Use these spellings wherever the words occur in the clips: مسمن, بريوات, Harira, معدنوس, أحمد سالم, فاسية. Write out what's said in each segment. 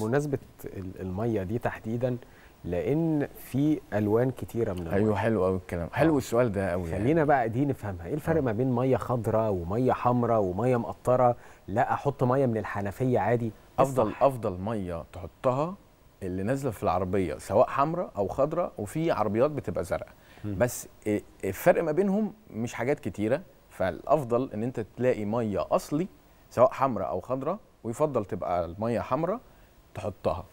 بمناسبه الميه دي تحديدا، لان في الوان كتيره من الميه. ايوه حلو قوي الكلام، حلو السؤال ده قوي. خلينا يعني بقى دي نفهمها، ايه الفرق ما بين ميه خضراء وميه حمراء وميه مقطره؟ لا احط ميه من الحنفيه عادي. افضل ميه تحطها اللي نازله في العربيه، سواء حمراء او خضراء، وفي عربيات بتبقى زرقاء، بس الفرق ما بينهم مش حاجات كتيره. فالافضل ان انت تلاقي ميه اصلي سواء حمراء او خضراء، ويفضل تبقى الميه حمراء تحطها.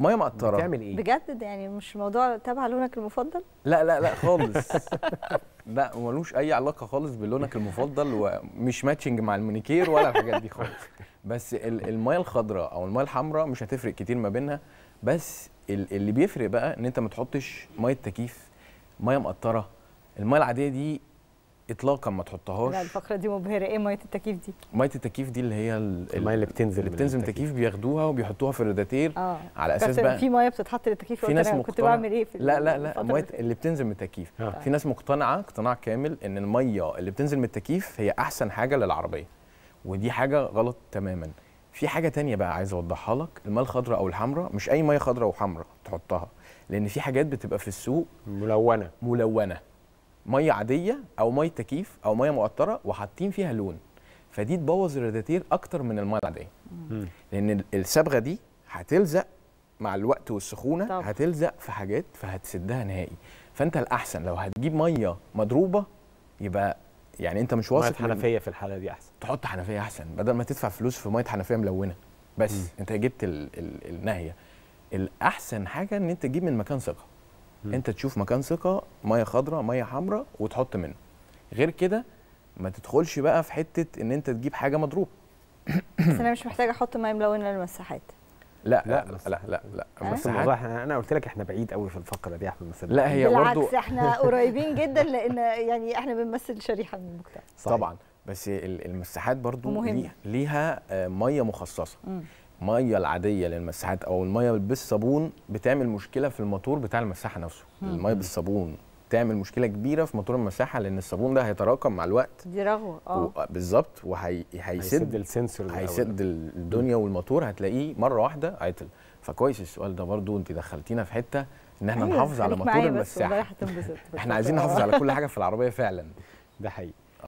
ميه مقطره بتعمل ايه؟ بجد يعني مش موضوع تبع لونك المفضل؟ لا لا لا خالص. لا ملوش اي علاقه خالص بلونك المفضل، ومش ماتشنج مع المونيكير ولا الحاجات دي خالص. بس الميه الخضراء او الميه الحمراء مش هتفرق كتير ما بينها، بس اللي بيفرق بقى ان انت ما تحطش ميه تكييف، ميه مقطره، الميه العاديه دي اطلاقا ما تحطهاش. لا الفقره دي مبهره. ايه ميه التكييف دي؟ ميه التكييف دي اللي هي الميه اللي بتنزل من التكييف، بياخدوها وبيحطوها في الراداتير على اساس بقى في ميه بتتحط للتكييف. في ناس كنت بعمل ايه في لا لا لا ميه اللي بتنزل من التكييف. في ناس مقتنعه اقتناع كامل ان الميه اللي بتنزل من التكييف هي احسن حاجه للعربيه، ودي حاجه غلط تماما. في حاجه ثانيه بقى عايز اوضحها لك، الميه الخضراء او الحمراء مش اي ميه خضراء وحمراء تحطها، لان في حاجات بتبقى في السوق ملونه ميه عاديه او ميه تكييف او ميه مقطره وحاطين فيها لون، فدي تبوظ الراداتير اكتر من الميه العاديه، لان الصبغه دي هتلزق مع الوقت والسخونه. طب هتلزق في حاجات فهتسدها نهائي. فانت الاحسن لو هتجيب ميه مضروبه، يبقى يعني انت مش واثق. ميه حنفيه في الحاله دي احسن، تحط حنفيه احسن بدل ما تدفع فلوس في ميه حنفيه ملونه. بس انت جبت الناهيه. الاحسن حاجه ان انت تجيب من مكان ثقه، انت تشوف مكان ثقه ميه خضراء ميه حمراء وتحط منه. غير كده ما تدخلش بقى في حته ان انت تجيب حاجه مضروبه. بس انا مش محتاجه احط ميه ملونه للمساحات. لا لا لا لا لا بس الموضوع انا قلت لك احنا بعيد قوي في الفقره دي يا احمد مسلم. لا هي برضه بالعكس احنا قريبين جدا، لان يعني احنا بنمثل شريحه من المجتمع. طبعا بس المساحات برضه ليها ميه مخصصه. الميه العاديه للمساحات او الميه بالصابون بتعمل مشكله في الموتور بتاع المساحه نفسه. الميه بالصابون تعمل مشكله كبيره في موتور المساحه، لان الصابون ده هيتراكم مع الوقت. دي رغوه بالظبط، وهيسد السنسور ده، هيسد الدنيا، والموتور هتلاقيه مره واحده عطل. فكويس السؤال ده برضو، انت دخلتينا في حته ان احنا نحافظ على موتور المساحه. احنا عايزين نحافظ على كل حاجه في العربيه فعلا، ده حقيقي.